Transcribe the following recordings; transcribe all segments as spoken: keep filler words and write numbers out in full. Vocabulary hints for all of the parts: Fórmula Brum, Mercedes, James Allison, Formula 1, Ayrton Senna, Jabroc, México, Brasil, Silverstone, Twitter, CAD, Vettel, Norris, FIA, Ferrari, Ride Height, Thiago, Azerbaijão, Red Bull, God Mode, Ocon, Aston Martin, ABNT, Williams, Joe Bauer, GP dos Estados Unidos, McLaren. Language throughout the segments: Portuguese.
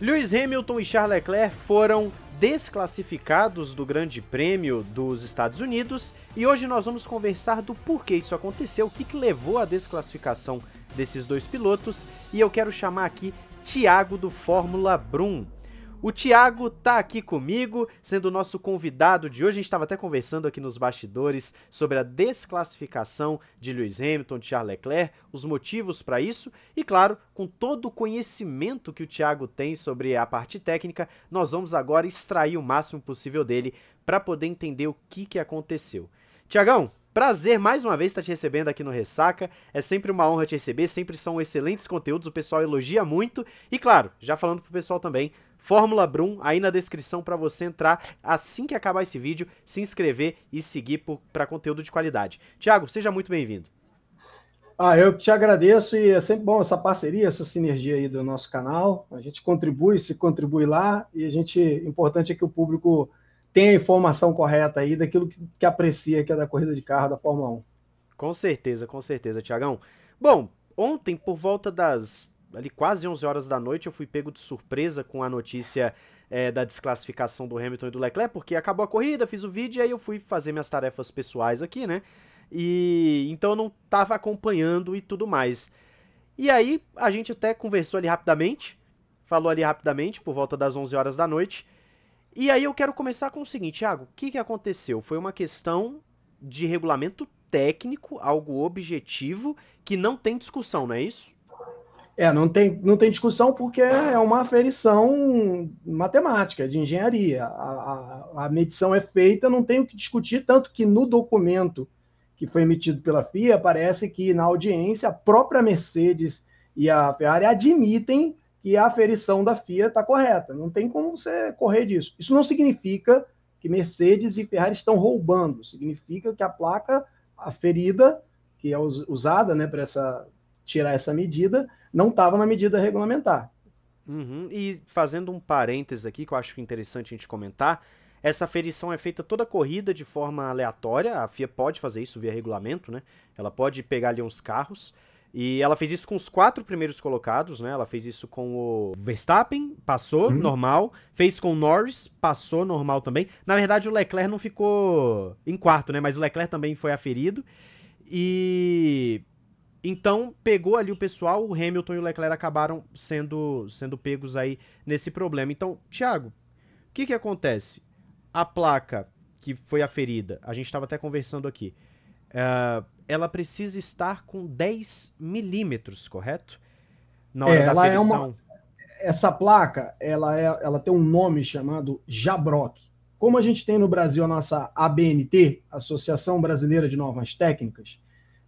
Lewis Hamilton e Charles Leclerc foram desclassificados do Grande Prêmio dos Estados Unidos e hoje nós vamos conversar do porquê isso aconteceu, o que, que levou à desclassificação desses dois pilotos, e eu quero chamar aqui Thiago do Fórmula Brum. O Thiago tá aqui comigo, sendo o nosso convidado de hoje. A gente estava até conversando aqui nos bastidores sobre a desclassificação de Lewis Hamilton, de Charles Leclerc, os motivos para isso e, claro, com todo o conhecimento que o Thiago tem sobre a parte técnica, nós vamos agora extrair o máximo possível dele para poder entender o que, que aconteceu. Thiagão, prazer mais uma vez estar te recebendo aqui no Ressaca, é sempre uma honra te receber, sempre são excelentes conteúdos, o pessoal elogia muito e, claro, já falando pro pessoal também, Fórmula Brum aí na descrição para você entrar assim que acabar esse vídeo, se inscrever e seguir para conteúdo de qualidade. Thiago, seja muito bem-vindo. Ah, eu te agradeço e é sempre bom essa parceria, essa sinergia aí do nosso canal. A gente contribui, se contribui lá e a gente, importante é que o público tenha a informação correta aí daquilo que, que aprecia, que é da corrida de carro da Fórmula um. Com certeza, com certeza, Thiagão. Bom, ontem por volta das ali quase onze horas da noite, eu fui pego de surpresa com a notícia é, da desclassificação do Hamilton e do Leclerc, porque acabou a corrida, fiz o vídeo e aí eu fui fazer minhas tarefas pessoais aqui, né? E então eu não tava acompanhando e tudo mais. E aí a gente até conversou ali rapidamente, falou ali rapidamente por volta das onze horas da noite. E aí eu quero começar com o seguinte, Thiago, o que, que aconteceu? Foi uma questão de regulamento técnico, algo objetivo, que não tem discussão, não é isso? É, não tem, não tem discussão porque é uma aferição matemática, de engenharia. A, a, a medição é feita, não tem o que discutir, tanto que no documento que foi emitido pela F I A, parece que na audiência a própria Mercedes e a Ferrari admitem que a aferição da F I A está correta. Não tem como você correr disso. Isso não significa que Mercedes e Ferrari estão roubando, significa que a placa aferida, que é usada, né, para essa... tirar essa medida, não estava na medida regulamentar. Uhum. E fazendo um parêntese aqui, que eu acho interessante a gente comentar, essa aferição é feita toda corrida de forma aleatória, a F I A pode fazer isso via regulamento, né? Ela pode pegar ali uns carros, e ela fez isso com os quatro primeiros colocados, né? Ela fez isso com o Verstappen, passou, uhum. normal, fez com o Norris, passou, normal também. Na verdade, o Leclerc não ficou em quarto, né? Mas o Leclerc também foi aferido, e... Então, pegou ali o pessoal, o Hamilton e o Leclerc acabaram sendo, sendo pegos aí nesse problema. Então, Thiago, o que que acontece? A placa que foi aferida, a gente estava até conversando aqui, uh, ela precisa estar com dez milímetros, correto? Na hora é, da aferição. É uma... Essa placa, ela, é, ela tem um nome chamado Jabroc. Como a gente tem no Brasil a nossa A B N T, Associação Brasileira de Normas Técnicas,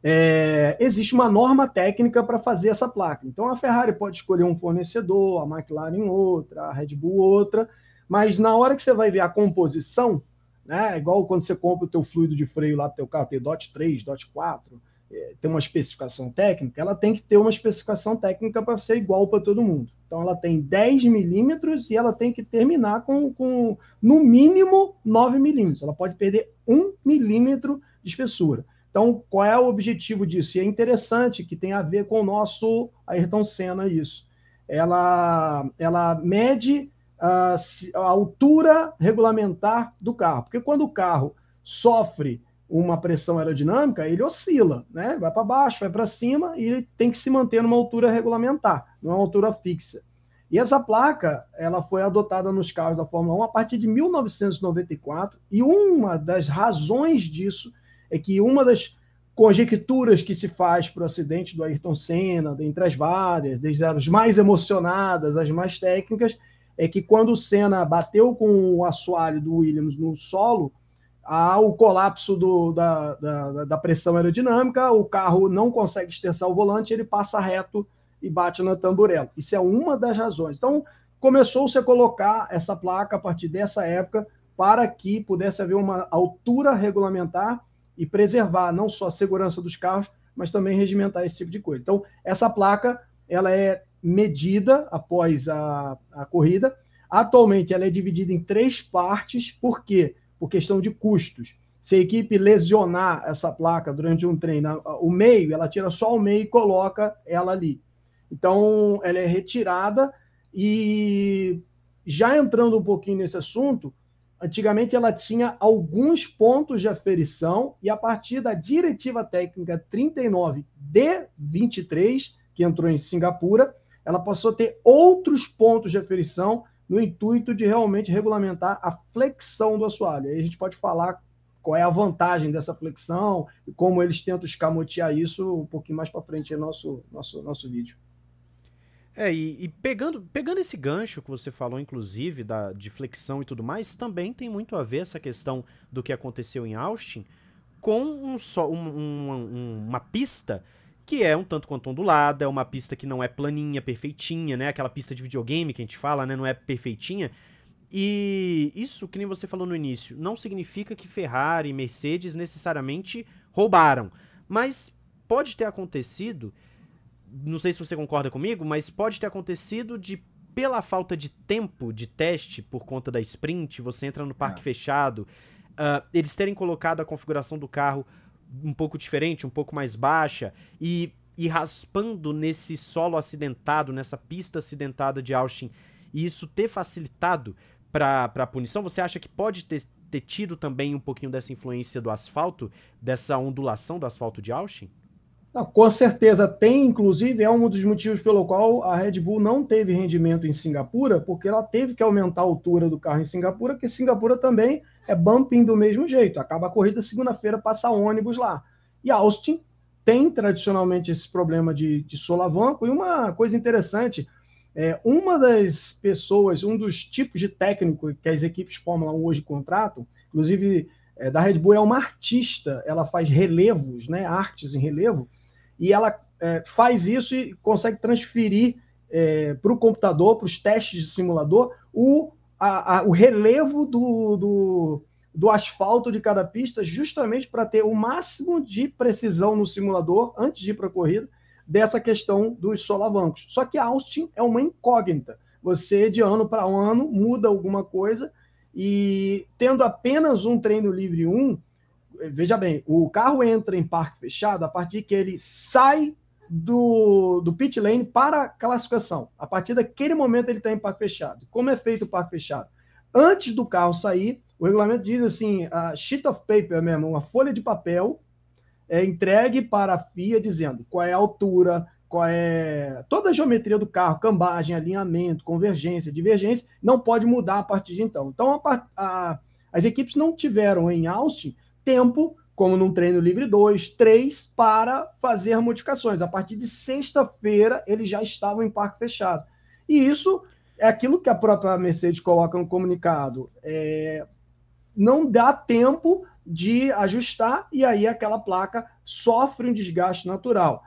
É, existe uma norma técnica para fazer essa placa. Então a Ferrari pode escolher um fornecedor, a McLaren outra, a Red Bull outra, mas na hora que você vai ver a composição, né, igual quando você compra o teu fluido de freio lá para o teu carro, tem D O T três, D O T quatro, é, tem uma especificação técnica, ela tem que ter uma especificação técnica para ser igual para todo mundo. Então ela tem dez milímetros e ela tem que terminar com, com no mínimo nove milímetros. Ela pode perder um milímetro de espessura. Então, qual é o objetivo disso? E é interessante que tem a ver com o nosso Ayrton Senna isso. Ela, ela mede a, a altura regulamentar do carro, porque quando o carro sofre uma pressão aerodinâmica, ele oscila, né? Vai para baixo, vai para cima e ele tem que se manter numa altura regulamentar, numa altura fixa. E essa placa, ela foi adotada nos carros da Fórmula um a partir de mil novecentos e noventa e quatro e uma das razões disso é que uma das conjecturas que se faz para o acidente do Ayrton Senna, dentre as várias, desde as mais emocionadas, as mais técnicas, é que quando o Senna bateu com o assoalho do Williams no solo, há o colapso do, da, da, da pressão aerodinâmica, o carro não consegue esterçar o volante, ele passa reto e bate na tamburela. Isso é uma das razões. Então, começou-se a colocar essa placa a partir dessa época para que pudesse haver uma altura regulamentar e preservar não só a segurança dos carros, mas também regimentar esse tipo de coisa. Então, essa placa ela é medida após a, a corrida. Atualmente, ela é dividida em três partes. Por quê? Por questão de custos. Se a equipe lesionar essa placa durante um treino, o meio, ela tira só o meio e coloca ela ali. Então, ela é retirada E já entrando um pouquinho nesse assunto, antigamente ela tinha alguns pontos de aferição e a partir da diretiva técnica trinta e nove D vinte e três, que entrou em Singapura, ela passou a ter outros pontos de aferição no intuito de realmente regulamentar a flexão do assoalho. Aí a gente pode falar qual é a vantagem dessa flexão e como eles tentam escamotear isso um pouquinho mais para frente no nosso, nosso, nosso vídeo. É, e, e pegando, pegando esse gancho que você falou, inclusive, da, de flexão e tudo mais, também tem muito a ver essa questão do que aconteceu em Austin com um só, um, um, uma pista que é um tanto quanto ondulada, é uma pista que não é planinha, perfeitinha, né? Aquela pista de videogame que a gente fala, né? Não é perfeitinha. E isso, que nem você falou no início, não significa que Ferrari e Mercedes necessariamente roubaram. Mas pode ter acontecido, não sei se você concorda comigo, mas pode ter acontecido de, pela falta de tempo de teste por conta da sprint, você entra no parque é. fechado, uh, eles terem colocado a configuração do carro um pouco diferente, um pouco mais baixa, e, e raspando nesse solo acidentado, nessa pista acidentada de Austin, e isso ter facilitado para a punição. Você acha que pode ter, ter tido também um pouquinho dessa influência do asfalto, dessa ondulação do asfalto de Austin? Não, com certeza tem, inclusive é um dos motivos pelo qual a Red Bull não teve rendimento em Singapura, porque ela teve que aumentar a altura do carro em Singapura, porque Singapura também é bumping do mesmo jeito, acaba a corrida segunda-feira, passa ônibus lá. E Austin tem tradicionalmente esse problema de, de solavanco, e uma coisa interessante, é, uma das pessoas, um dos tipos de técnico que as equipes Fórmula um hoje contratam, inclusive é, da Red Bull, é uma artista, ela faz relevos, né, artes em relevo, e ela é, faz isso e consegue transferir é, para o computador, para os testes de simulador, o, a, a, o relevo do, do, do asfalto de cada pista, justamente para ter o máximo de precisão no simulador, antes de ir para a corrida, dessa questão dos solavancos. Só que Austin é uma incógnita. Você, de ano para ano, muda alguma coisa, e tendo apenas um treino livre um, veja bem, o carro entra em parque fechado a partir que ele sai do, do pit lane para a classificação. A partir daquele momento ele está em parque fechado. Como é feito o parque fechado? Antes do carro sair, o regulamento diz assim, a sheet of paper mesmo, uma folha de papel é entregue para a F I A dizendo qual é a altura, qual é toda a geometria do carro, cambagem, alinhamento, convergência, divergência, não pode mudar a partir de então. Então a, a, as equipes não tiveram em Austin tempo, como num treino livre dois, três, para fazer modificações. A partir de sexta-feira, eles já estavam em parque fechado. E isso é aquilo que a própria Mercedes coloca no comunicado. É, não dá tempo de ajustar, e aí aquela placa sofre um desgaste natural.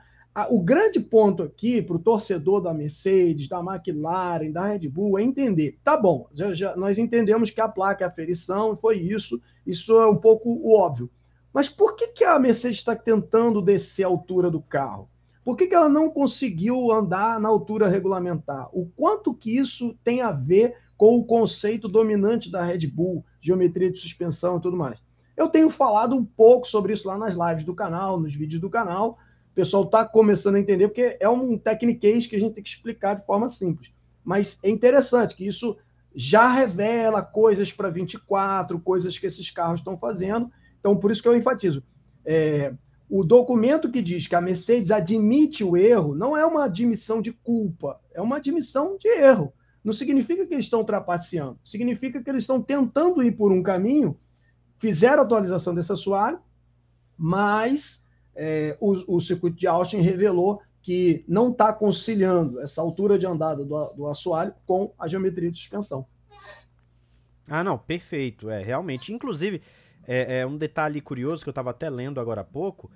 O grande ponto aqui para o torcedor da Mercedes, da McLaren, da Red Bull é entender, tá bom, já, já, nós entendemos que a placa é aferição, foi isso, isso é um pouco o óbvio. Mas por que, que a Mercedes está tentando descer a altura do carro? Por que, que ela não conseguiu andar na altura regulamentar? O quanto que isso tem a ver com o conceito dominante da Red Bull, geometria de suspensão e tudo mais? Eu tenho falado um pouco sobre isso lá nas lives do canal, nos vídeos do canal. O pessoal está começando a entender, porque é um techniquez que a gente tem que explicar de forma simples. Mas é interessante que isso já revela coisas para vinte e quatro, coisas que esses carros estão fazendo. Então, por isso que eu enfatizo. É, o documento que diz que a Mercedes admite o erro não é uma admissão de culpa, é uma admissão de erro. Não significa que eles estão trapaceando, significa que eles estão tentando ir por um caminho, fizeram a atualização desse assoalho, mas... É, o, o circuito de Austin revelou que não está conciliando essa altura de andada do, do assoalho com a geometria de suspensão. Ah, não, perfeito, é, realmente. Inclusive, é, é um detalhe curioso que eu estava até lendo agora há pouco,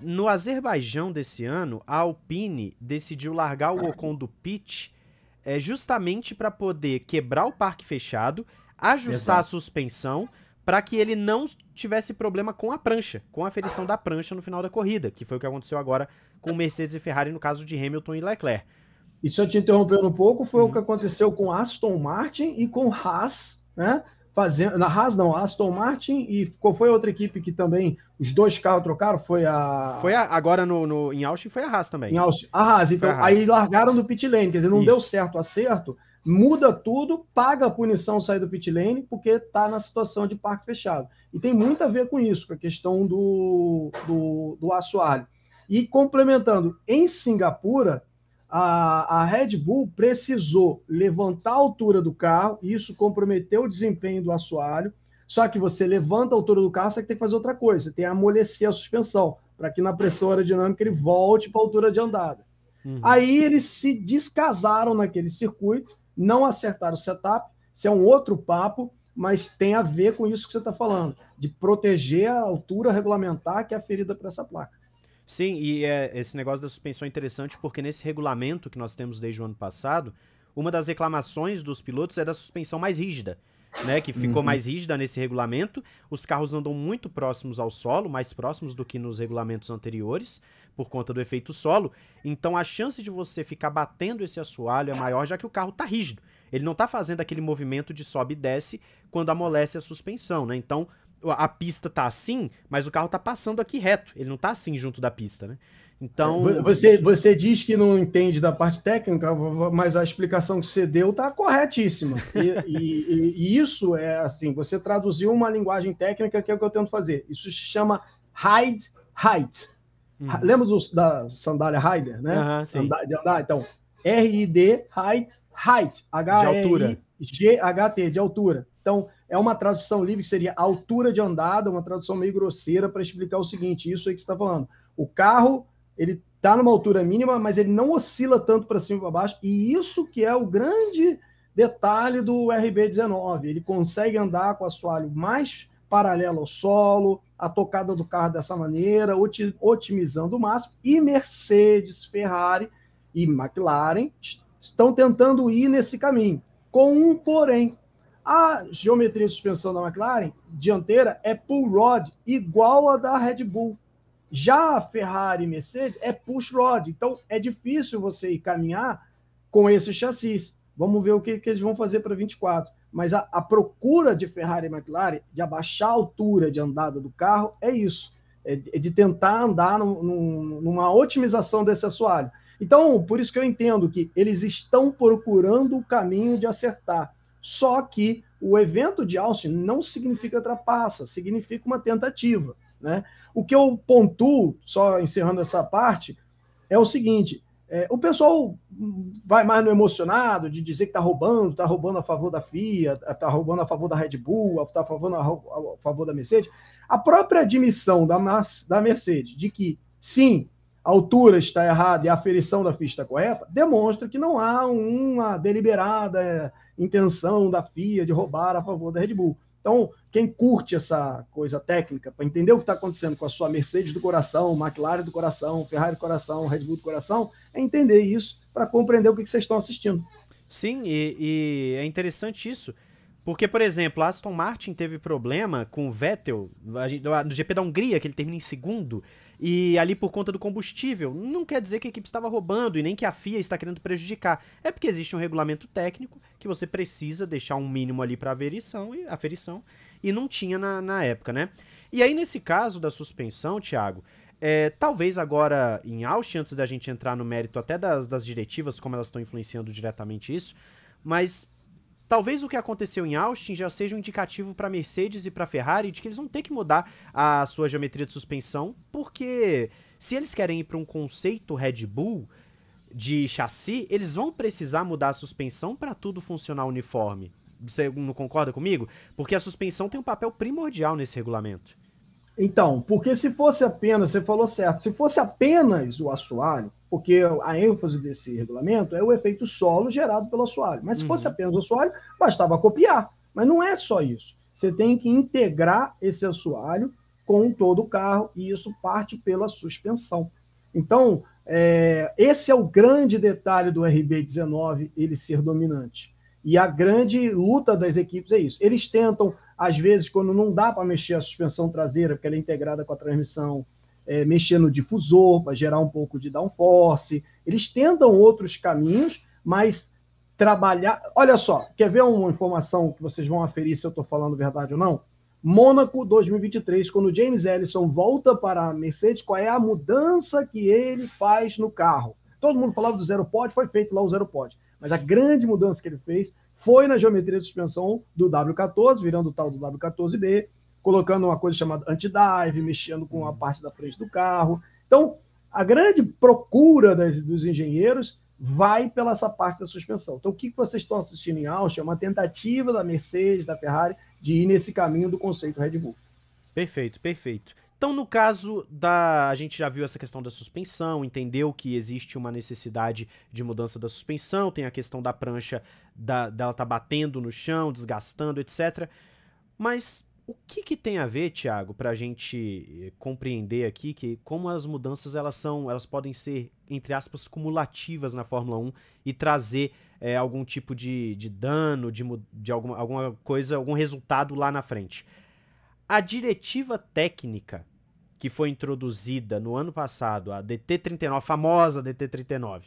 no Azerbaijão desse ano, a Alpine decidiu largar o Ocon do pit é, justamente para poder quebrar o parque fechado, ajustar Exato. a suspensão, para que ele não tivesse problema com a prancha, com a aferição da prancha no final da corrida, que foi o que aconteceu agora com Mercedes e Ferrari no caso de Hamilton e Leclerc. E se eu te interromper um pouco, foi hum. o que aconteceu com Aston Martin e com Haas, né? Fazendo, na Haas não, Aston Martin, e qual foi a outra equipe que também Os dois carros trocaram, foi a... Foi a, agora no, no, em Austin foi a Haas também. Em Austin, a Haas, então a Haas. Aí largaram do pit lane, quer dizer, não Isso. deu certo o acerto, muda tudo, paga a punição sair do pit lane, porque está na situação de parque fechado. E tem muito a ver com isso, com a questão do, do, do assoalho. E complementando, em Singapura, a, a Red Bull precisou levantar a altura do carro, e isso comprometeu o desempenho do assoalho. Só que você levanta a altura do carro, você tem que fazer outra coisa, você tem que amolecer a suspensão, para que na pressão aerodinâmica ele volte para a altura de andada. Uhum. Aí eles se descasaram naquele circuito, não acertaram o setup, isso é um outro papo, mas tem a ver com isso que você está falando, de proteger a altura regulamentar que é aferida para essa placa. Sim, e é, esse negócio da suspensão é interessante, porque nesse regulamento que nós temos desde o ano passado, uma das reclamações dos pilotos é da suspensão mais rígida. Né, que ficou uhum. mais rígida nesse regulamento, os carros andam muito próximos ao solo, mais próximos do que nos regulamentos anteriores, por conta do efeito solo, então a chance de você ficar batendo esse assoalho é maior, já que o carro está rígido, ele não está fazendo aquele movimento de sobe e desce quando amolece a suspensão, né? Então a pista está assim, mas o carro está passando aqui reto, ele não está assim junto da pista, né? Então... Você, você diz que não entende da parte técnica, mas a explicação que você deu está corretíssima. E, e, e isso é assim, você traduziu uma linguagem técnica, que é o que eu tento fazer. Isso se chama Ride Height. Hum. Lembra do, da sandália Rider, né? Uhum, Andar, de andar? Então, R I D, Ride Height. H E I G H T, de altura. Então, é uma tradução livre que seria altura de andada, uma tradução meio grosseira para explicar o seguinte, isso aí que você está falando. O carro... ele está numa altura mínima, mas ele não oscila tanto para cima e para baixo, e isso que é o grande detalhe do R B dezenove, ele consegue andar com o assoalho mais paralelo ao solo, a tocada do carro dessa maneira, otimizando o máximo, e Mercedes, Ferrari e McLaren estão tentando ir nesse caminho, com um porém. A geometria de suspensão da McLaren, dianteira, é pull rod, igual a da Red Bull. Já a Ferrari e Mercedes é push rod, então é difícil você ir caminhar com esses chassis. Vamos ver o que, que eles vão fazer para vinte e quatro. Mas a, a procura de Ferrari e McLaren de abaixar a altura de andada do carro é isso, é, é de tentar andar num, num, numa otimização desse assoalho. Então, por isso que eu entendo que eles estão procurando o caminho de acertar. Só que o evento de Austin não significa trapaça, significa uma tentativa. Né? O que eu pontuo, só encerrando essa parte, é o seguinte, é, o pessoal vai mais no emocionado de dizer que está roubando, está roubando a favor da F I A, está roubando a favor da Red Bull, está roubando a, a, a favor da Mercedes. A própria admissão da, da Mercedes de que, sim, a altura está errada e a aferição da F I A está correta, demonstra que não há uma deliberada intenção da F I A de roubar a favor da Red Bull. Então, quem curte essa coisa técnica, para entender o que está acontecendo com a sua Mercedes do coração, McLaren do coração, Ferrari do coração, Red Bull do coração, é entender isso para compreender o que, que vocês estão assistindo. Sim, e, e é interessante isso, porque, por exemplo, a Aston Martin teve problema com o Vettel, no G P da Hungria, que ele termina em segundo, e ali por conta do combustível. Não quer dizer que a equipe estava roubando e nem que a F I A está querendo prejudicar. É porque existe um regulamento técnico que você precisa deixar um mínimo ali para aferição, e aferição, e não tinha na, na época, né? E aí, nesse caso da suspensão, Thiago, é, talvez agora em Austin, antes da gente entrar no mérito até das, das diretivas, como elas estão influenciando diretamente isso, mas talvez o que aconteceu em Austin já seja um indicativo para Mercedes e para Ferrari de que eles vão ter que mudar a sua geometria de suspensão, porque se eles querem ir para um conceito Red Bull de chassi, eles vão precisar mudar a suspensão para tudo funcionar uniforme. Você não concorda comigo? Porque a suspensão tem um papel primordial nesse regulamento. Então, porque se fosse apenas, você falou certo, se fosse apenas o assoalho, porque a ênfase desse regulamento é o efeito solo gerado pelo assoalho. Mas se fosse uhum. apenas o assoalho, bastava copiar. Mas não é só isso. Você tem que integrar esse assoalho com todo o carro, e isso parte pela suspensão. Então, é, esse é o grande detalhe do R B dezenove, ele ser dominante. E a grande luta das equipes é isso. Eles tentam, às vezes, quando não dá para mexer a suspensão traseira, porque ela é integrada com a transmissão, é, mexer no difusor para gerar um pouco de downforce. Eles tentam outros caminhos, mas trabalhar... Olha só, quer ver uma informação que vocês vão aferir se eu estou falando verdade ou não? Mônaco dois mil e vinte e três, quando James Allison volta para a Mercedes, qual é a mudança que ele faz no carro? Todo mundo falava do zero pod, foi feito lá o zero pod, mas a grande mudança que ele fez foi na geometria de suspensão do W quatorze, virando o tal do W quatorze B, colocando uma coisa chamada anti-dive, mexendo com a parte da frente do carro. Então, a grande procura das, dos engenheiros vai pela essa parte da suspensão. Então, o que vocês estão assistindo em Austin é uma tentativa da Mercedes, da Ferrari, de ir nesse caminho do conceito Red Bull. Perfeito, perfeito. Então, no caso da... A gente já viu essa questão da suspensão, entendeu que existe uma necessidade de mudança da suspensão, tem a questão da prancha, da, dela tá batendo no chão, desgastando, etcétera. Mas o que que tem a ver, Thiago, para a gente compreender aqui que como as mudanças elas são, elas podem ser, entre aspas, cumulativas na Fórmula um e trazer é, algum tipo de, de dano, de, de alguma, alguma coisa, algum resultado lá na frente. A diretiva técnica que foi introduzida no ano passado, a D T trinta e nove, a famosa D T trinta e nove,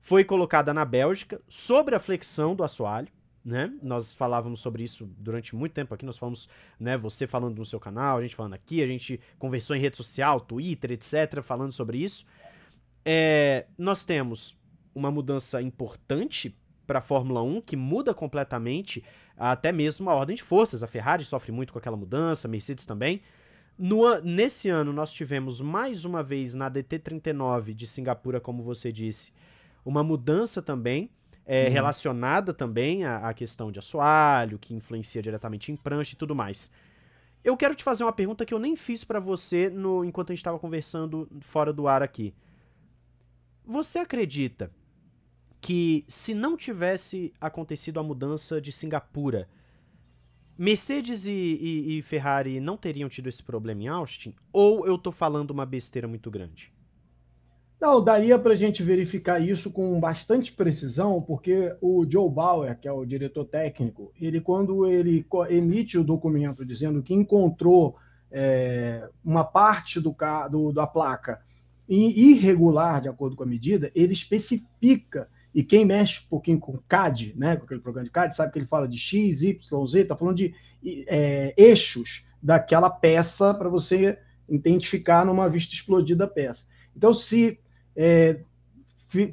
foi colocada na Bélgica sobre a flexão do assoalho. Né? Nós falávamos sobre isso durante muito tempo aqui, nós falamos, né, você falando no seu canal, a gente falando aqui, a gente conversou em rede social, Twitter, etcétera, falando sobre isso. É, nós temos uma mudança importante para a Fórmula um, que muda completamente até mesmo a ordem de forças. A Ferrari sofre muito com aquela mudança, a Mercedes também. No, nesse ano nós tivemos mais uma vez na D T trinta e nove de Singapura, como você disse, uma mudança também, É, uhum. relacionada também à, à questão de assoalho, que influencia diretamente em prancha e tudo mais. Eu quero te fazer uma pergunta que eu nem fiz pra você no, enquanto a gente estava conversando fora do ar aqui. Você acredita que se não tivesse acontecido a mudança de Singapura, Mercedes e, e, e Ferrari não teriam tido esse problema em Austin? Ou eu tô falando uma besteira muito grande? Não, daria para a gente verificar isso com bastante precisão, porque o Joe Bauer, que é o diretor técnico, ele quando ele emite o documento dizendo que encontrou é, uma parte do, do, da placa irregular, de acordo com a medida, ele especifica, e quem mexe um pouquinho com C A D, né, com aquele programa de C A D, sabe que ele fala de X, Y, Z, está falando de é, eixos daquela peça para você identificar numa vista explodida a peça. Então, se É,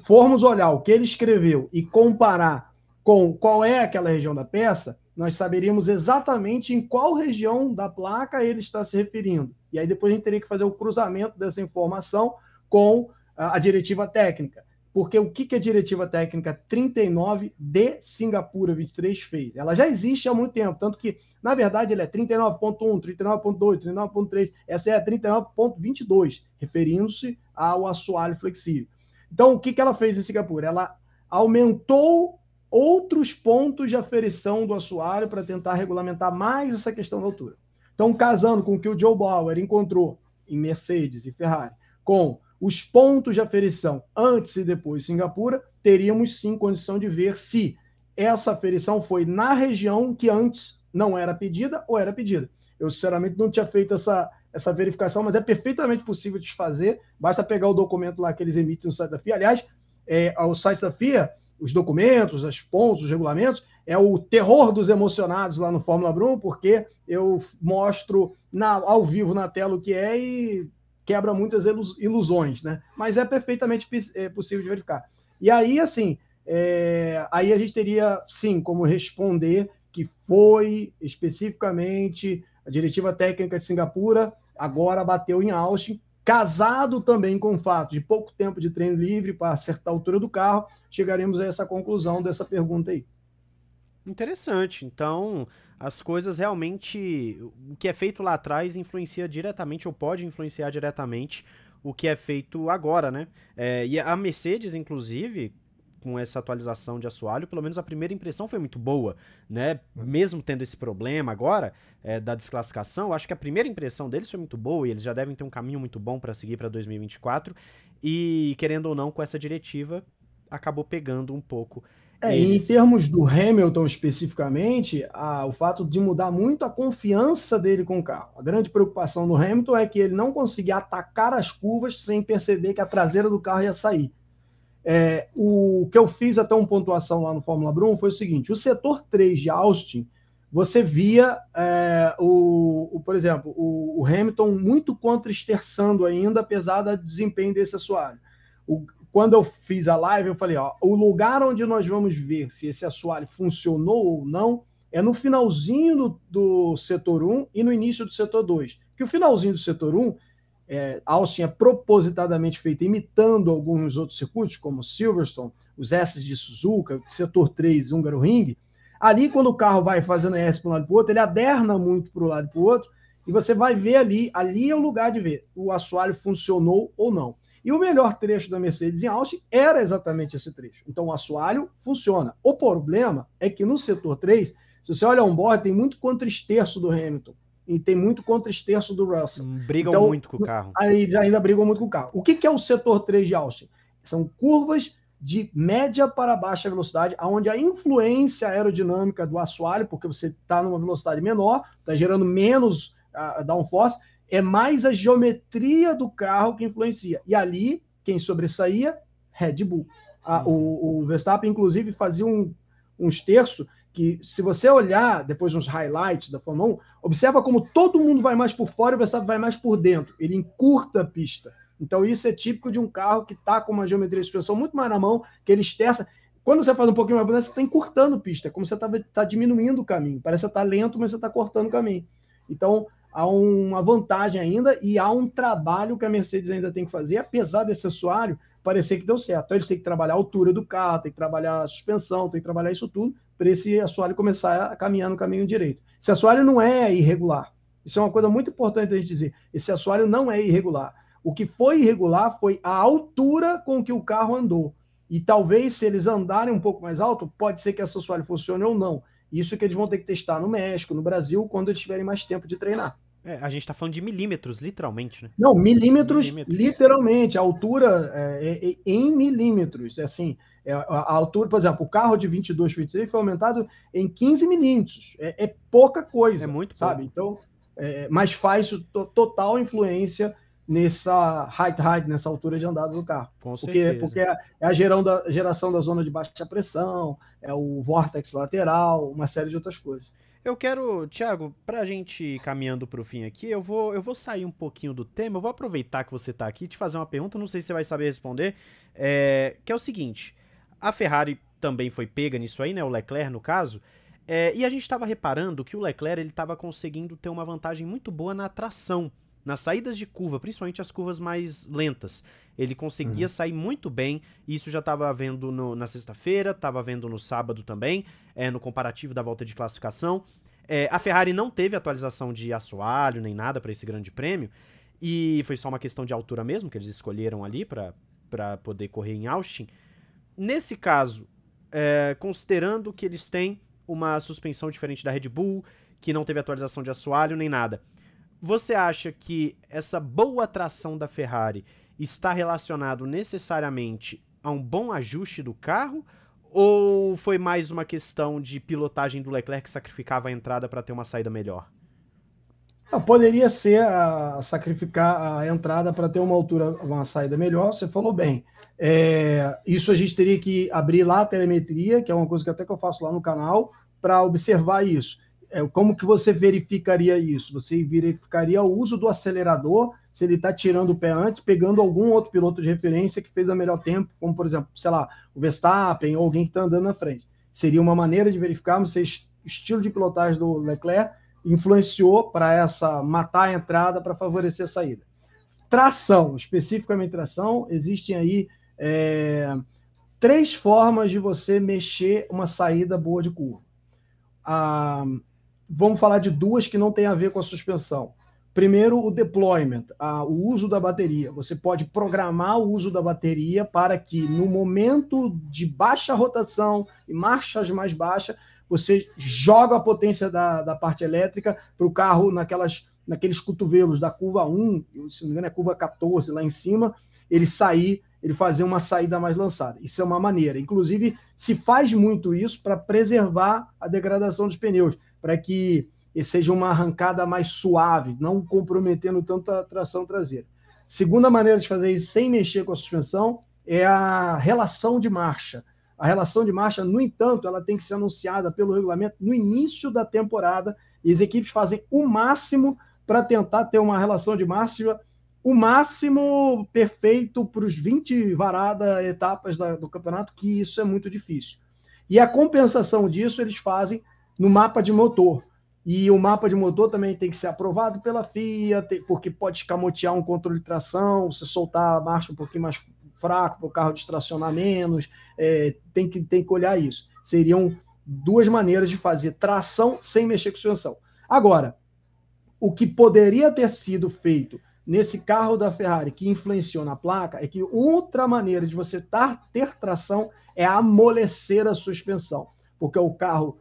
formos olhar o que ele escreveu e comparar com qual é aquela região da peça, nós saberíamos exatamente em qual região da placa ele está se referindo. E aí depois a gente teria que fazer o cruzamento dessa informação com a, a diretiva técnica. Porque o que, que a diretiva técnica trinta e nove de Singapura vinte e três fez? Ela já existe há muito tempo, tanto que, na verdade, ele é trinta e nove ponto um, trinta e nove ponto dois, trinta e nove ponto três, essa é a trinta e nove ponto vinte e dois, referindo-se ao assoalho flexível. Então, o que, que ela fez em Singapura? Ela aumentou outros pontos de aferição do assoalho para tentar regulamentar mais essa questão da altura. Então, casando com o que o Joe Bauer encontrou em Mercedes e Ferrari, com os pontos de aferição antes e depois de Singapura, teríamos sim condição de ver se essa aferição foi na região que antes não era pedida ou era pedida. Eu, sinceramente, não tinha feito essa, essa verificação, mas é perfeitamente possível de fazer. Basta pegar o documento lá que eles emitem no site da F I A. Aliás, é, o site da F I A, os documentos, os pontos, os regulamentos, é o terror dos emocionados lá no Fórmula Brum, porque eu mostro na, ao vivo na tela o que é e quebra muitas ilusões, né? Mas é perfeitamente possível de verificar. E aí, assim, é... aí a gente teria, sim, como responder que foi especificamente a diretiva técnica de Singapura, agora bateu em Austin, casado também com o fato de pouco tempo de treino livre para acertar a altura do carro, chegaremos a essa conclusão dessa pergunta aí. Interessante. Então, as coisas realmente, o que é feito lá atrás influencia diretamente, ou pode influenciar diretamente, o que é feito agora, né? É, e a Mercedes, inclusive, com essa atualização de assoalho, pelo menos a primeira impressão foi muito boa, né? Mesmo tendo esse problema agora, é, da desclassificação, eu acho que a primeira impressão deles foi muito boa, e eles já devem ter um caminho muito bom para seguir para dois mil e vinte e quatro, e querendo ou não, com essa diretiva, acabou pegando um pouco. É, em termos do Hamilton especificamente, a, o fato de mudar muito a confiança dele com o carro. A grande preocupação do Hamilton é que ele não conseguia atacar as curvas sem perceber que a traseira do carro ia sair. É, o, o que eu fiz até uma pontuação lá no Fórmula Brum foi o seguinte: o setor três de Austin você via, é, o, o, por exemplo, o, o Hamilton muito contra-esterçando ainda, apesar do desempenho desse assoalho. O, quando eu fiz a live, eu falei, ó, o lugar onde nós vamos ver se esse assoalho funcionou ou não é no finalzinho do, do setor um e no início do setor dois. Que o finalzinho do setor um, é, a Austin é propositadamente feita, imitando alguns outros circuitos, como Silverstone, os S de Suzuka, setor três, Hungaroring. Ali, quando o carro vai fazendo S para um lado e para o outro, ele aderna muito para um lado e para o outro, e você vai ver ali, ali é o lugar de ver o assoalho funcionou ou não. E o melhor trecho da Mercedes em Austin era exatamente esse trecho. Então, o assoalho funciona. O problema é que no setor três, se você olha um board, tem muito contra-esterço do Hamilton, e tem muito contra-esterço do Russell. Brigam então, muito com o carro. Aí ainda brigam muito com o carro. O que, que é o setor três de Austin? São curvas de média para baixa velocidade, onde a influência aerodinâmica do assoalho, porque você está numa velocidade menor, está gerando menos uh, downforce, é mais a geometria do carro que influencia. E ali, quem sobressaía? Red Bull. A, o, o Verstappen, inclusive, fazia um, um esterço que, se você olhar depois nos highlights da Fórmula um, observa como todo mundo vai mais por fora e o Verstappen vai mais por dentro. Ele encurta a pista. Então, isso é típico de um carro que está com uma geometria de suspensão muito mais na mão, que ele esterça. Quando você faz um pouquinho mais bonito, você está encurtando pista, é como você está tá diminuindo o caminho. Parece que está lento, mas você está cortando o caminho. Então, há uma vantagem ainda e há um trabalho que a Mercedes ainda tem que fazer, apesar desse assoalho parecer que deu certo. Então, eles têm que trabalhar a altura do carro, tem que trabalhar a suspensão, tem que trabalhar isso tudo para esse assoalho começar a caminhar no caminho direito. Esse assoalho não é irregular. Isso é uma coisa muito importante a gente dizer. Esse assoalho não é irregular. O que foi irregular foi a altura com que o carro andou. E talvez, se eles andarem um pouco mais alto, pode ser que esse assoalho funcione ou não. Isso que eles vão ter que testar no México, no Brasil, quando eles tiverem mais tempo de treinar. É, a gente está falando de milímetros, literalmente, né? Não, milímetros, milímetros. Literalmente. A altura é, é, em milímetros. Assim, é, a altura, por exemplo, o carro de vinte e dois, vinte e três foi aumentado em quinze milímetros. É, é pouca coisa, é muito sabe? Então, é, mas faz total influência nessa height, height, nessa altura de andada do carro. Com certeza. Porque, porque é, é a gerão da, geração da zona de baixa pressão, é o vórtex lateral, uma série de outras coisas. Eu quero, Thiago, para a gente ir caminhando para o fim aqui, eu vou, eu vou sair um pouquinho do tema, eu vou aproveitar que você está aqui e te fazer uma pergunta, não sei se você vai saber responder, é, que é o seguinte, a Ferrari também foi pega nisso aí, né, o Leclerc no caso, é, e a gente estava reparando que o Leclerc ele estava conseguindo ter uma vantagem muito boa na tração, nas saídas de curva, principalmente as curvas mais lentas. Ele conseguia uhum. sair muito bem, isso já estava vendo no, na sexta-feira, estava vendo no sábado também, é, no comparativo da volta de classificação. É, a Ferrari não teve atualização de assoalho nem nada para esse grande prêmio, e foi só uma questão de altura mesmo, que eles escolheram ali para poder correr em Austin. Nesse caso, é, considerando que eles têm uma suspensão diferente da Red Bull, que não teve atualização de assoalho nem nada, você acha que essa boa tração da Ferrari está relacionado necessariamente a um bom ajuste do carro ou foi mais uma questão de pilotagem do Leclerc que sacrificava a entrada para ter uma saída melhor? Poderia ser a, sacrificar a entrada para ter uma altura, uma saída melhor, você falou bem. É, isso a gente teria que abrir lá a telemetria, que é uma coisa que até que eu faço lá no canal, para observar isso. Como que você verificaria isso? Você verificaria o uso do acelerador, se ele está tirando o pé antes, pegando algum outro piloto de referência que fez a melhor tempo, como, por exemplo, sei lá, o Verstappen ou alguém que está andando na frente. Seria uma maneira de verificarmos se o estilo de pilotagem do Leclerc influenciou para essa matar a entrada para favorecer a saída. Tração, especificamente tração, existem aí é, três formas de você mexer uma saída boa de curva. A Vamos falar de duas que não tem a ver com a suspensão. Primeiro, o deployment, a, o uso da bateria. Você pode programar o uso da bateria para que, no momento de baixa rotação e marchas mais baixas, você joga a potência da, da parte elétrica para o carro naquelas, naqueles cotovelos da curva um, se não me engano é curva quatorze, lá em cima, ele sair, ele fazer uma saída mais lançada. Isso é uma maneira. Inclusive, se faz muito isso para preservar a degradação dos pneus, para que seja uma arrancada mais suave, não comprometendo tanto a tração traseira. Segunda maneira de fazer isso sem mexer com a suspensão é a relação de marcha. A relação de marcha, no entanto, ela tem que ser anunciada pelo regulamento no início da temporada, e as equipes fazem o máximo para tentar ter uma relação de marcha o máximo perfeito para os vinte varada etapas da, do campeonato, que isso é muito difícil. E a compensação disso eles fazem no mapa de motor. E o mapa de motor também tem que ser aprovado pela F I A, tem, porque pode escamotear um controle de tração, se soltar a marcha um pouquinho mais fraco para o carro distracionar menos, é, tem, que, tem que olhar isso. Seriam duas maneiras de fazer tração sem mexer com suspensão. Agora, o que poderia ter sido feito nesse carro da Ferrari que influenciou na placa é que outra maneira de você tar, ter tração é amolecer a suspensão, porque o carro,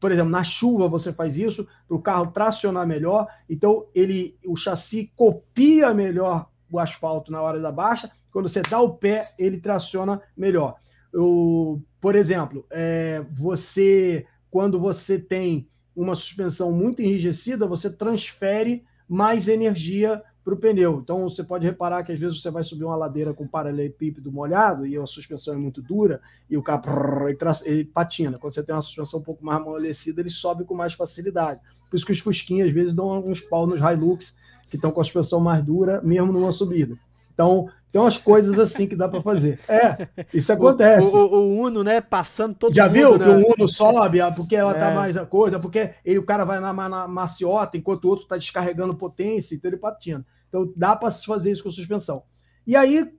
por exemplo, na chuva você faz isso, para o carro tracionar melhor, então ele, o chassi copia melhor o asfalto na hora da baixa, quando você dá o pé, ele traciona melhor. Eu, por exemplo, é, você, quando você tem uma suspensão muito enrijecida, você transfere mais energia para o pneu. Então, você pode reparar que às vezes você vai subir uma ladeira com paralelepípedo molhado e a suspensão é muito dura e o carro ele patina. Quando você tem uma suspensão um pouco mais amolecida, ele sobe com mais facilidade. Por isso que os fusquinhas às vezes dão uns pau nos Hilux, que estão com a suspensão mais dura, mesmo numa subida. Então, tem umas coisas assim que dá para fazer. É, isso acontece. O, o, o Uno, né, passando todo Já mundo. Já viu que né? o Uno sobe, porque ela é. tá mais a coisa, porque ele, o cara vai na, na maciota, enquanto o outro está descarregando potência, então ele patina. Então, dá para fazer isso com suspensão. E aí,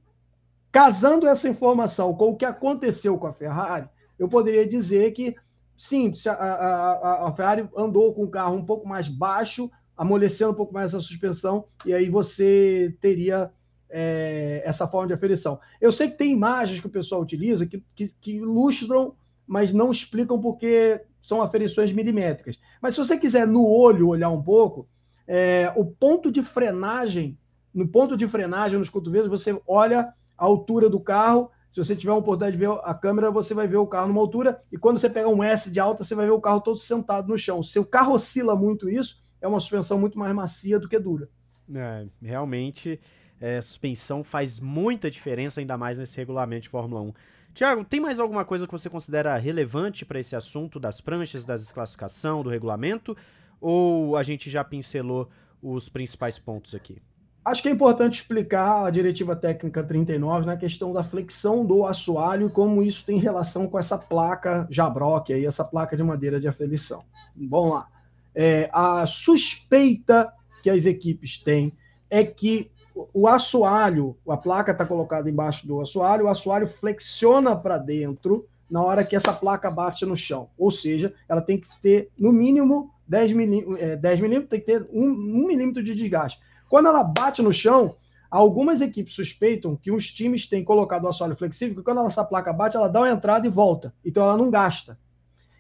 casando essa informação com o que aconteceu com a Ferrari, eu poderia dizer que, sim, a, a, a Ferrari andou com o carro um pouco mais baixo, amolecendo um pouco mais essa suspensão, e aí você teria... É, essa forma de aferição. Eu sei que tem imagens que o pessoal utiliza que, que, que ilustram, mas não explicam porque são aferições milimétricas. Mas se você quiser no olho olhar um pouco, é, o ponto de frenagem, no ponto de frenagem nos cotovelos, você olha a altura do carro. Se você tiver uma oportunidade de ver a câmera, você vai ver o carro numa altura, e quando você pega um S de alta, você vai ver o carro todo sentado no chão. Se o carro oscila muito isso, é uma suspensão muito mais macia do que dura. É, realmente... É, suspensão faz muita diferença, ainda mais nesse regulamento de Fórmula um. Thiago, tem mais alguma coisa que você considera relevante para esse assunto das pranchas, da desclassificação, do regulamento? Ou a gente já pincelou os principais pontos aqui? Acho que é importante explicar a diretiva técnica trinta e nove na questão da flexão do assoalho e como isso tem relação com essa placa Jabroc, aí, essa placa de madeira de aferição. Vamos lá. É, a suspeita que as equipes têm é que o assoalho, a placa está colocada embaixo do assoalho, o assoalho flexiona para dentro na hora que essa placa bate no chão. Ou seja, ela tem que ter, no mínimo, dez milímetros, tem que ter um milímetro de desgaste. Quando ela bate no chão, algumas equipes suspeitam que os times têm colocado o assoalho flexível, que quando essa placa bate, ela dá uma entrada e volta. Então, ela não gasta.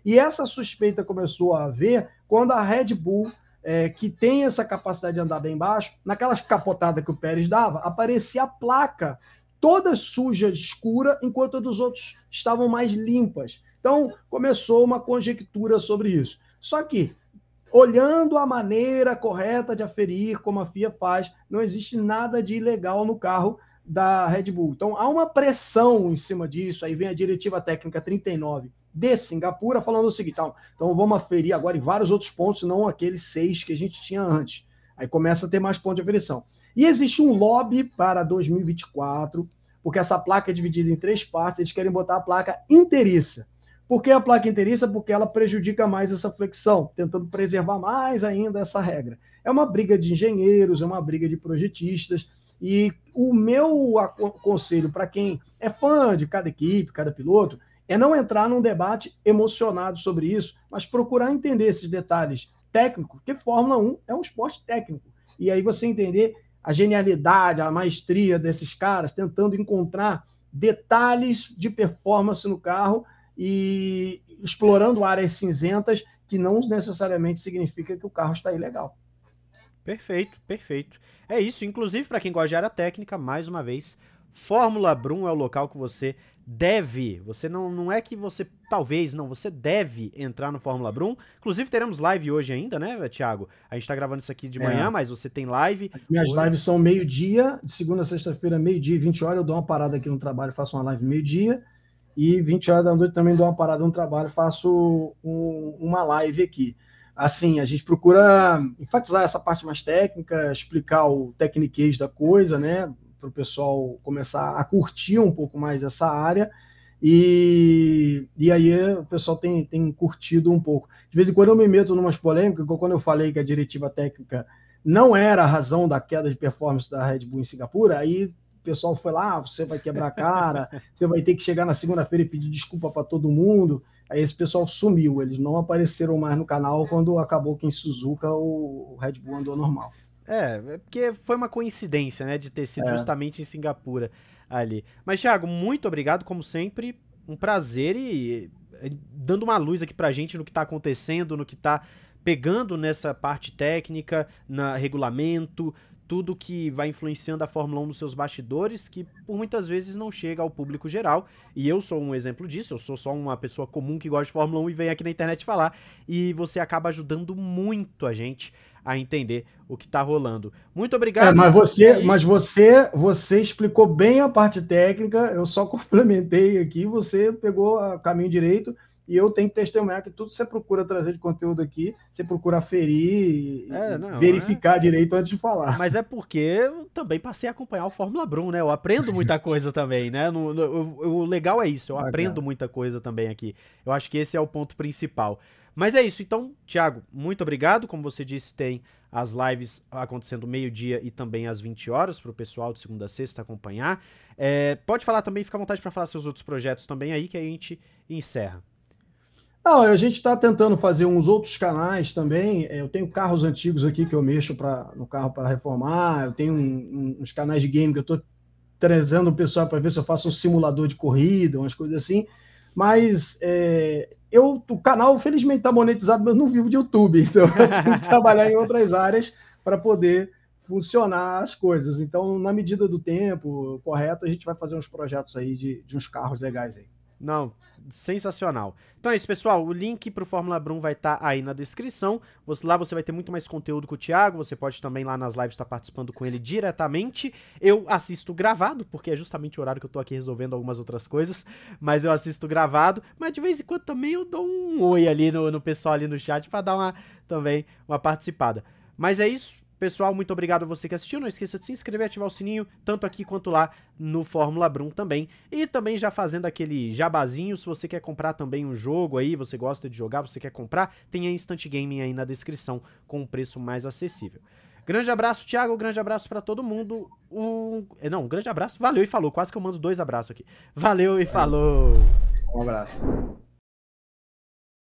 E essa suspeita começou a haver quando a Red Bull... É, que tem essa capacidade de andar bem baixo, naquelas capotadas que o Pérez dava, aparecia a placa toda suja, escura, enquanto a dos outros estavam mais limpas. Então, começou uma conjectura sobre isso. Só que, olhando a maneira correta de aferir, como a F I A faz, não existe nada de ilegal no carro da Red Bull. Então, há uma pressão em cima disso, aí vem a diretiva técnica trinta e nove de Singapura, falando o seguinte, então, então vamos aferir agora em vários outros pontos, não aqueles seis que a gente tinha antes. Aí começa a ter mais pontos de aferição. E existe um lobby para dois mil e vinte e quatro, porque essa placa é dividida em três partes, eles querem botar a placa inteiriça. Por que a placa inteiriça? Porque ela prejudica mais essa flexão, tentando preservar mais ainda essa regra. É uma briga de engenheiros, é uma briga de projetistas, e o meu conselho para quem é fã de cada equipe, cada piloto, é não entrar num debate emocionado sobre isso, mas procurar entender esses detalhes técnicos, porque Fórmula um é um esporte técnico. E aí você entender a genialidade, a maestria desses caras, tentando encontrar detalhes de performance no carro e explorando áreas cinzentas, que não necessariamente significa que o carro está ilegal. Perfeito, perfeito. É isso, inclusive para quem gosta de área técnica, mais uma vez... Fórmula Brum é o local que você deve, você não, não é que você talvez, não, você deve entrar no Fórmula Brum, inclusive teremos live hoje ainda, né, Thiago? A gente tá gravando isso aqui de é. manhã, mas você tem live. As minhas hoje... lives são meio-dia, de segunda a sexta-feira, meio-dia e vinte horas, eu dou uma parada aqui no trabalho, faço uma live meio-dia, e vinte horas da noite também dou uma parada no trabalho, faço um, uma live aqui. Assim, a gente procura enfatizar essa parte mais técnica, explicar o tecniquez da coisa, né, para o pessoal começar a curtir um pouco mais essa área, e, e aí o pessoal tem, tem curtido um pouco. De vez em quando eu me meto em umas polêmicas, quando eu falei que a diretiva técnica não era a razão da queda de performance da Red Bull em Singapura, aí o pessoal foi lá, ah, você vai quebrar a cara, você vai ter que chegar na segunda-feira e pedir desculpa para todo mundo. Aí esse pessoal sumiu, eles não apareceram mais no canal quando acabou que em Suzuka o Red Bull andou normal. É, porque foi uma coincidência, né, de ter sido é. justamente em Singapura ali. Mas, Thiago, muito obrigado, como sempre, um prazer, e dando uma luz aqui pra gente no que tá acontecendo, no que tá pegando nessa parte técnica, na regulamento, tudo que vai influenciando a Fórmula um nos seus bastidores, que por muitas vezes não chega ao público geral, e eu sou um exemplo disso, eu sou só uma pessoa comum que gosta de Fórmula um e vem aqui na internet falar, e você acaba ajudando muito a gente a entender o que tá rolando. Muito obrigado. É, mas você, mas você, você explicou bem a parte técnica, eu só complementei aqui, você pegou o caminho direito. E eu tenho que testemunhar que tudo que você procura trazer de conteúdo aqui, você procura ferir e é, não, verificar é... direito antes de falar. Mas é porque eu também passei a acompanhar o Fórmula Brum, né? Eu aprendo muita coisa também, né? No, no, o, o legal é isso, eu ah, aprendo cara. muita coisa também aqui. Eu acho que esse é o ponto principal. Mas é isso, então, Thiago, muito obrigado. Como você disse, tem as lives acontecendo meio-dia e também às vinte horas para o pessoal de segunda a sexta acompanhar. É, pode falar também, fica à vontade para falar seus outros projetos também aí, que a gente encerra. Não, a gente está tentando fazer uns outros canais também. Eu tenho carros antigos aqui que eu mexo pra, no carro para reformar. Eu tenho um, uns canais de game que eu estou trazendo o pessoal para ver se eu faço um simulador de corrida, umas coisas assim. Mas é, eu, o canal, felizmente, está monetizado, mas não vivo de YouTube. Então, eu tenho que trabalhar em outras áreas para poder funcionar as coisas. Então, na medida do tempo correto, a gente vai fazer uns projetos aí de, de uns carros legais aí. Não, sensacional. Então é isso, pessoal. O link para o Fórmula Brum vai estar tá aí na descrição. Você, lá você vai ter muito mais conteúdo com o Thiago. Você pode também lá nas lives estar tá participando com ele diretamente. Eu assisto gravado, porque é justamente o horário que eu tô aqui resolvendo algumas outras coisas. Mas eu assisto gravado. Mas de vez em quando também eu dou um oi ali no, no pessoal ali no chat para dar uma, também uma participada. Mas é isso. Pessoal, muito obrigado a você que assistiu, não esqueça de se inscrever e ativar o sininho, tanto aqui quanto lá no Fórmula Brum também. E também já fazendo aquele jabazinho, se você quer comprar também um jogo aí, você gosta de jogar, você quer comprar, tem a Instant Gaming aí na descrição com um preço mais acessível. Grande abraço, Thiago, grande abraço pra todo mundo. Um... Não, um grande abraço, valeu e falou, quase que eu mando dois abraços aqui. Valeu e falou! Um abraço.